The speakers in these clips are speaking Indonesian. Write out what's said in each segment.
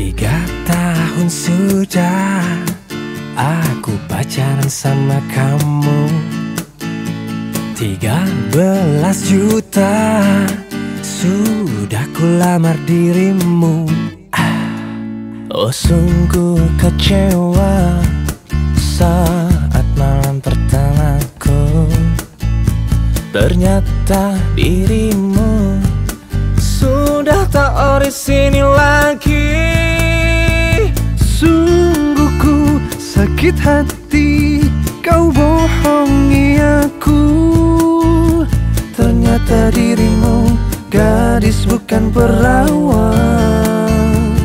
3 tahun sudah aku pacaran sama kamu. 13 juta sudah kulamar dirimu. Oh, sungguh kecewa saat malam pertamaku ternyata dirimu sudah tak ori sini lagi. Sungguh ku sakit hati kau bohongi aku. Ternyata dirimu gadis bukan perawan.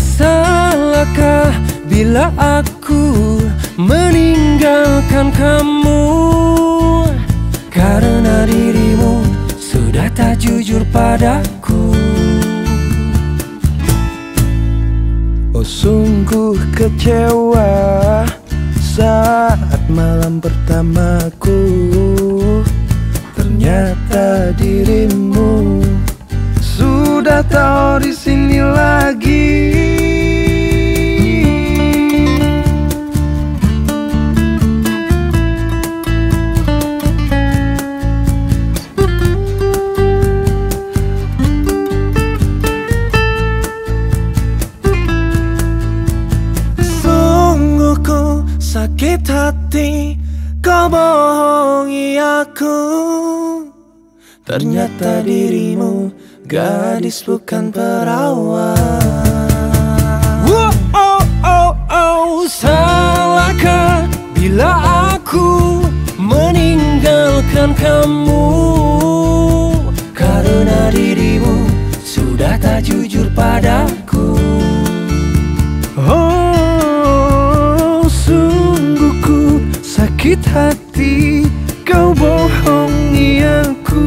Salahkah bila aku meninggalkan kamu? Karena dirimu sudah tak jujur padaku. Oh, sungguh kecewa saat malam pertamaku ternyata dirimu sudah tahu di sini lagi. Sakit hati kau bohongi aku. Ternyata dirimu gadis bukan perawan. Wow, oh, oh, oh. Salahkah bila aku meninggalkan kamu? Karena dirimu sudah tak jujur padaku. Sakit hati kau bohongi aku.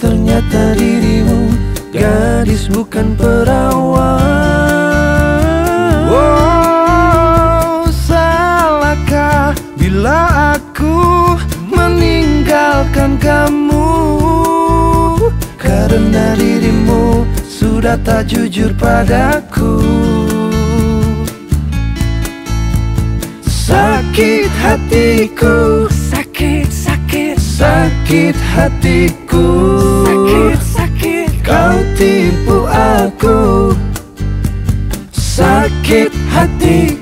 Ternyata dirimu gadis bukan perawan. Wow, salahkah bila aku meninggalkan kamu? Karena dirimu sudah tak jujur padaku. Sakit hatiku, sakit-sakit, sakit hatiku, sakit-sakit, kau tipu aku. Sakit hatiku.